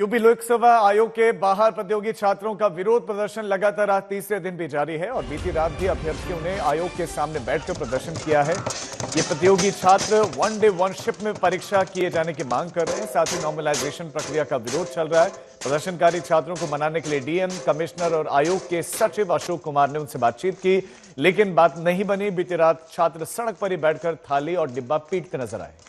UP लोक सेवा आयोग के बाहर प्रतियोगी छात्रों का विरोध प्रदर्शन लगातार आज तीसरे दिन भी जारी है और बीती रात भी अभ्यर्थियों ने आयोग के सामने बैठकर प्रदर्शन किया है। ये प्रतियोगी छात्र 1-day 1 शिफ्ट में परीक्षा किए जाने की मांग कर रहे हैं। साथ ही नॉर्मलाइजेशन प्रक्रिया का विरोध चल रहा है। प्रदर्शनकारी छात्रों को मनाने के लिए डीएम, कमिश्नर और आयोग के सचिव अशोक कुमार ने उनसे बातचीत की, लेकिन बात नहीं बनी। बीती रात छात्र सड़क पर ही बैठकर थाली और डिब्बा पीटते नजर आए।